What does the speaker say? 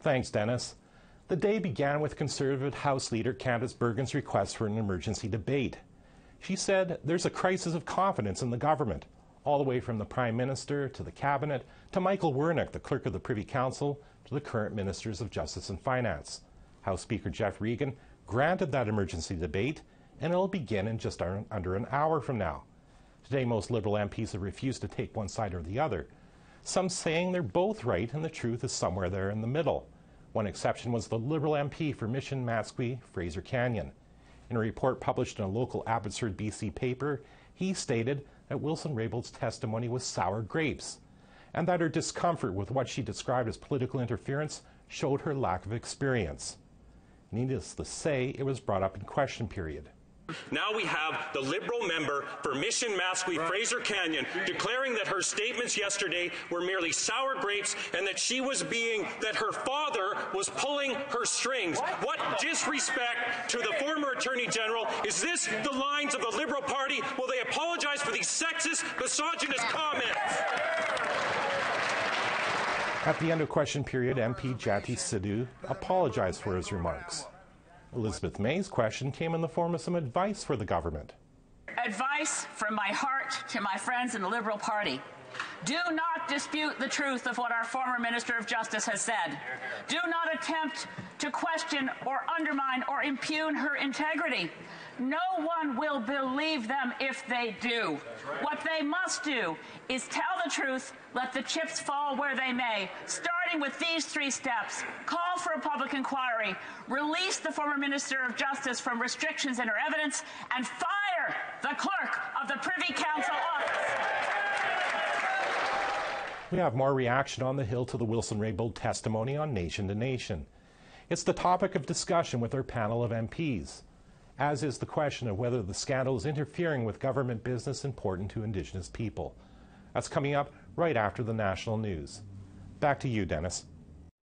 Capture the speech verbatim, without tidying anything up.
Thanks, Dennis. The day began with Conservative House Leader Candace Bergen's request for an emergency debate. She said there's a crisis of confidence in the government, all the way from the Prime Minister to the Cabinet to Michael Wernick, the Clerk of the Privy Council, to the current Ministers of Justice and Finance. House Speaker Jeff Regan granted that emergency debate, and it'll begin in just under an hour from now. Today, most Liberal M Ps have refused to take one side or the other, some saying they're both right and the truth is somewhere there in the middle. One exception was the Liberal M P for Mission Matsqui, Fraser Canyon. In a report published in a local Abbotsford, B C paper, he stated that Wilson-Raybould's testimony was sour grapes, and that her discomfort with what she described as political interference showed her lack of experience. Needless to say, it was brought up in question period. Now we have the Liberal member for Mission Matsqui, right. Fraser Canyon, declaring that her statements yesterday were merely sour grapes and that she was being, that her father was pulling her strings. What, what disrespect to the former Attorney General. Is this the lines of the Liberal Party? Will they apologize for these sexist, misogynist comments? At the end of question period, M P Jati Sidhu apologized for his remarks. Elizabeth May's question came in the form of some advice for the government. Advice from my heart to my friends in the Liberal Party. Do not dispute the truth of what our former Minister of Justice has said. Do not attempt to question or undermine or impugn her integrity. No one will believe them if they do. Right. What they must do is tell the truth, let the chips fall where they may, starting with these three steps. Call for a public inquiry, release the former Minister of Justice from restrictions in her evidence, and fire the clerk of the Privy Council office. We have more reaction on the Hill to the Wilson-Raybould testimony on Nation to Nation. It's the topic of discussion with our panel of M Ps, as is the question of whether the scandal is interfering with government business important to Indigenous people. That's coming up right after the national news. Back to you, Dennis.